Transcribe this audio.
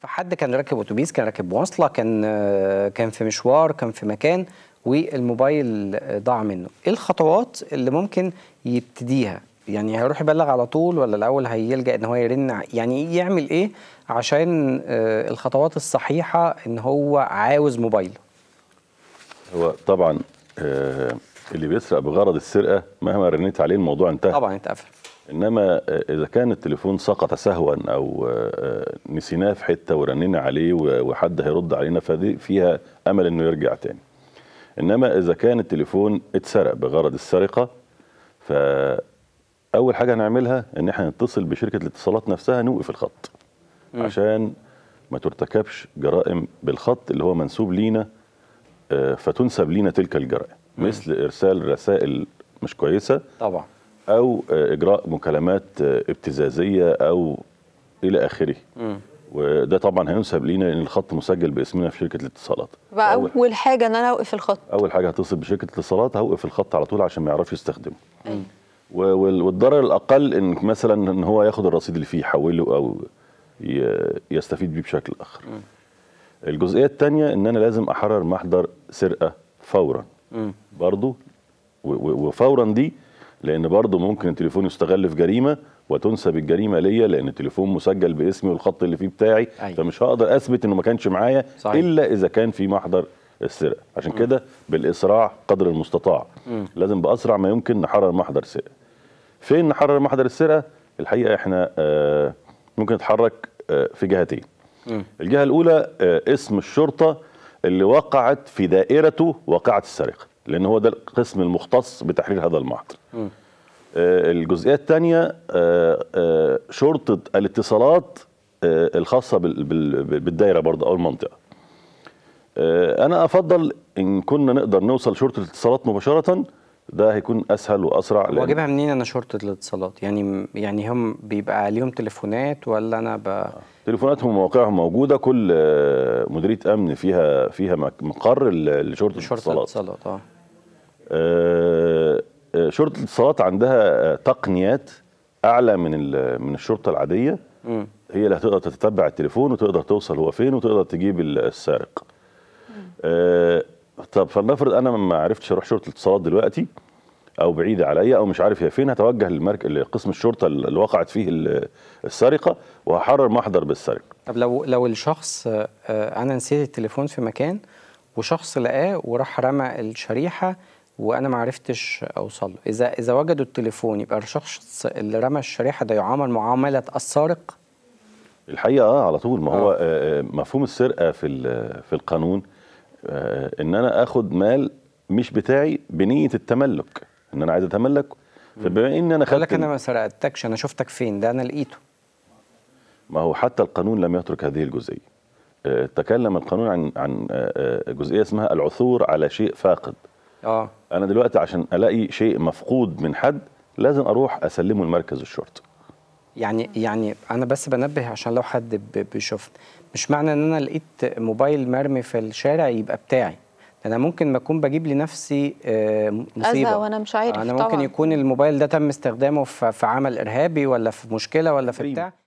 فحد كان راكب اتوبيس، كان راكب مواصله، كان في مشوار، كان في مكان والموبايل ضاع منه، ايه الخطوات اللي ممكن يبتديها؟ يعني هيروح يبلغ على طول ولا الاول هيلجأ ان هو يرن؟ يعني يعمل ايه عشان الخطوات الصحيحه ان هو عاوز موبايل؟ هو طبعا اللي بيسرق بغرض السرقه مهما رنيت عليه الموضوع انتهى، طبعا اتقفل. انما اذا كان التليفون سقط سهوا او نسيناه في حته ورنينا عليه وحد هيرد علينا فدي فيها امل انه يرجع تاني. انما اذا كان التليفون اتسرق بغرض السرقه فاول حاجه هنعملها ان احنا نتصل بشركه الاتصالات نفسها نوقف الخط عشان ما ترتكبش جرائم بالخط اللي هو منسوب لينا فتنسب لينا تلك الجرائم، مثل ارسال رسائل مش كويسه طبعا أو إجراء مكالمات ابتزازية أو إلى آخره. وده طبعا هينسب لينا إن الخط مسجل باسمنا في شركة الاتصالات. أول حاجة إن أنا أوقف الخط. أول حاجة هتصل بشركة الاتصالات، هوقف الخط على طول عشان ما يعرفش يستخدمه. والضرر الأقل إن مثلا إن هو ياخد الرصيد اللي فيه يحوله أو يستفيد بيه بشكل آخر. الجزئية الثانية إن أنا لازم أحرر محضر سرقة فورا. برضو وفورا دي لأن برضه ممكن التليفون يستغل في جريمة وتنسب الجريمة ليا لأن التليفون مسجل باسمي والخط اللي فيه بتاعي. أيوة. فمش هقدر أثبت إنه ما كانش معايا إلا إذا كان في محضر السرقة. عشان كده بالإسراع قدر المستطاع لازم بأسرع ما يمكن نحرر محضر السرقة. فين نحرر محضر السرقة؟ الحقيقة إحنا ممكن نتحرك في جهتين. الجهة الأولى اسم الشرطة اللي وقعت في دائرته وقعت السرقة، لأن هو ده القسم المختص بتحرير هذا المحضر. الجزئية الثانية شرطة الاتصالات الخاصة بالدائرة برضه أو المنطقة. أنا أفضل إن كنا نقدر نوصل شرطة الاتصالات مباشرة، ده هيكون أسهل وأسرع. واجيبها منين أنا شرطة الاتصالات؟ يعني هم بيبقى عليهم تليفونات ولا أنا تليفوناتهم ومواقعهم موجودة، كل مديرية أمن فيها مقر لشرطة الاتصالات. شرطة الاتصالات عندها تقنيات أعلى من الشرطة العادية. هي اللي هتقدر تتبع التليفون وتقدر توصل هو فين وتقدر تجيب السارق. طب فلنفرض أنا ما عرفتش أروح شرطة الاتصالات دلوقتي أو بعيدة عليا أو مش عارف هي فين، هتوجه لقسم الشرطة اللي وقعت فيه السرقة وهحرر محضر بالسرقة. طب لو الشخص أنا نسيت التليفون في مكان وشخص لقاه وراح رمى الشريحة وانا ما عرفتش اوصل له، اذا وجدوا التليفون يبقى الشخص اللي رمى الشريحه ده يعامل معامله السارق؟ الحقيقه على طول. ما هو مفهوم السرقه في القانون ان انا اخد مال مش بتاعي بنيه التملك، ان انا عايز اتملك. فبما ان انا خدت، لكن انا ما سرقتكش، انا شفتك فين، ده انا لقيته. ما هو حتى القانون لم يترك هذه الجزئيه. تكلم القانون عن جزئيه اسمها العثور على شيء فاقد. أنا دلوقتي عشان ألاقي شيء مفقود من حد لازم أروح أسلمه لمركز الشرطة. يعني أنا بس بنبه عشان لو حد بيشوفني، مش معنى إن أنا لقيت موبايل مرمي في الشارع يبقى بتاعي، أنا ممكن ما أكون بجيب لنفسي مصيبة أذى وأنا مش عارف. أنا ممكن طبعا يكون الموبايل ده تم استخدامه في عمل إرهابي ولا في مشكلة ولا في بتاع.